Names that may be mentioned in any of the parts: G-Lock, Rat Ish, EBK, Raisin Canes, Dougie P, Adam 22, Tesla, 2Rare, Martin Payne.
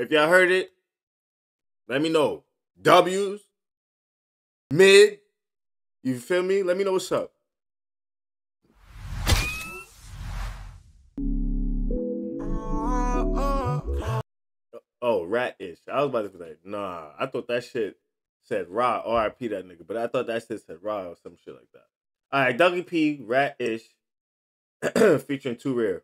If y'all heard it, let me know. W's, mid, you feel me? Let me know what's up. Oh, Rat Ish. I was about to be like, nah. I thought that shit said Ra, R.I.P. that nigga. But I thought that shit said Ra or some shit like that. All right, Dougie P, Rat Ish, featuring 2Rare.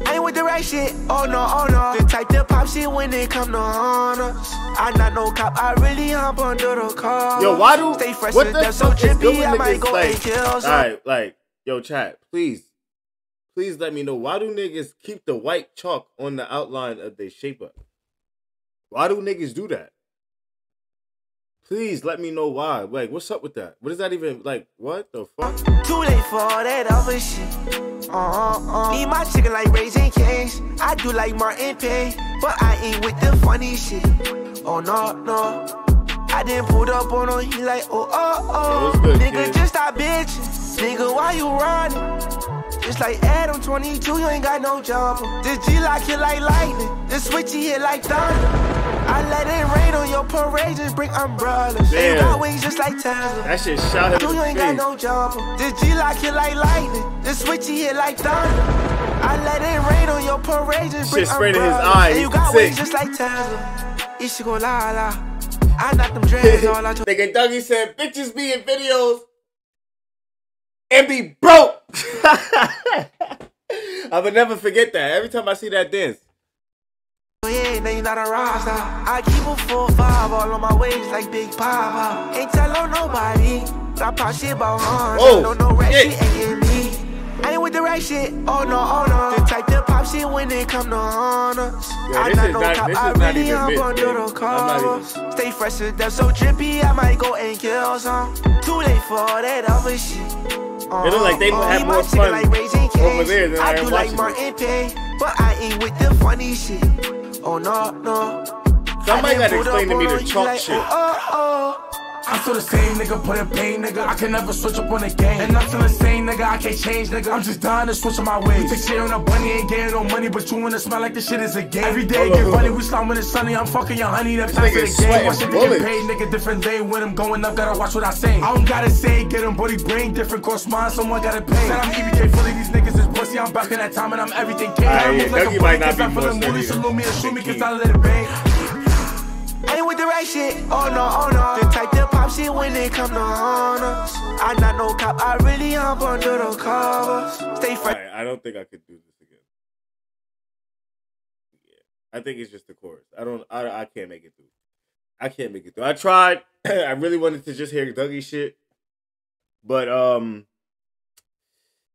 I ain't with the right shit. Oh no, oh no. The type that pop shit when they come to honor. I'm not no cop. I really hump under the car. Yo, why do stay fresh? What the fuck is doing niggas like? All right, like, yo, chat, please. Please let me know, why do niggas keep the white chalk on the outline of their shape up? Why do niggas do that? Please let me know why. Like, what's up with that? What is that even, like, what the fuck? Too late for all that other shit. Eat my chicken like Raisin Canes. I do like Martin Payne, but I ain't with the funny shit. Oh, no, no. I didn't pull up on him, he like, oh, oh, oh. Good, nigga, kid? Just stop bitching. Nigga, why you running? It's like Adam 22, you ain't got no jumper. This G-Lock hit like lightning. This switchy hit like thunder. I let it rain on your parade, just bring umbrellas. Damn. They got wings just like Tesla. That shit shot him. You ain't got no jumper. This G-Lock hit like lightning. This switchy hit like thunder. I let it rain on your parade, just bring umbrellas. Shit sprayed in his eyes. And you got wings just like Tesla. It's gonna lie, lie. I knocked them dreads all out. Nigga Dougie said, bitches be in videos and be broke. I would never forget that. Every time I see that dance. Yeah, now you not a roster. I keep a 4-5 all on my ways like Big Papa. Ain't tell on nobody. I pop shit about Hans. I don't know rat shit ain't me. I ain't with the right shit. Oh no, oh no. The type that pop shit when they come to haunt us. I'm not no cop. I really am under the cover. Stay fresh as death, so trippy. I might go and kill some. Too late for all that other shit. It look like they have more fun like over there than I am watching. Like Payne, but I ain't with the funny shit. Oh no, no. Somebody gotta explain to me the chalk like, shit. I'm still the same nigga, put in pain, nigga. I can never switch up on the game. And I'm still the same nigga, I can't change, nigga. I'm just dying to switch on my ways. You take shit on a bunny, ain't getting no money, but you wanna smell like this shit is a game. Every day get funny, we slime when it's sunny. I'm fucking your honey, that's not the game. Watch it get paid, nigga. Different day when I'm going up, gotta watch what I say. I don't gotta say, get him body brain, different course mine, someone gotta pay. Said I'm EBK, fully these niggas is pussy. I'm back in that time and I'm everything king. I move like a bunny, cause I feel the moody, salute me and shoot me, cause I let it bang. I ain't with the right shit, oh no, oh no. The type that pop shit when they come to haunt us. I'm not no cop, I really hump under the covers. Stay fresh. Right, I don't think I could do this again. Yeah, I think it's just the chorus. I can't make it through. I can't make it through. I tried. I really wanted to just hear Dougie shit, but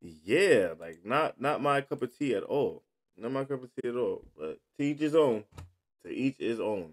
yeah, like not my cup of tea at all. Not my cup of tea at all. But to each his own. To each his own.